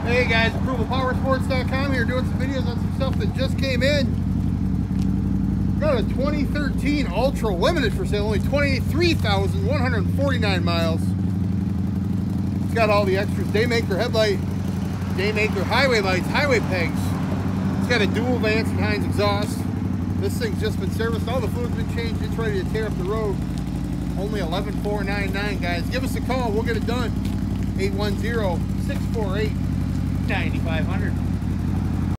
Hey guys, approvalpowersports.com here, doing some videos on some stuff that just came in. Got a 2013 ULTRA LIMITED for sale, only 23,149 miles. It's got all the extras: Daymaker headlight, Daymaker highway lights, highway pegs. It's got a dual Vance and Hines exhaust. This thing's just been serviced, all the fluid's been changed, it's ready to tear up the road. Only $11,499, guys. Give us a call, we'll get it done. 810-648-9500.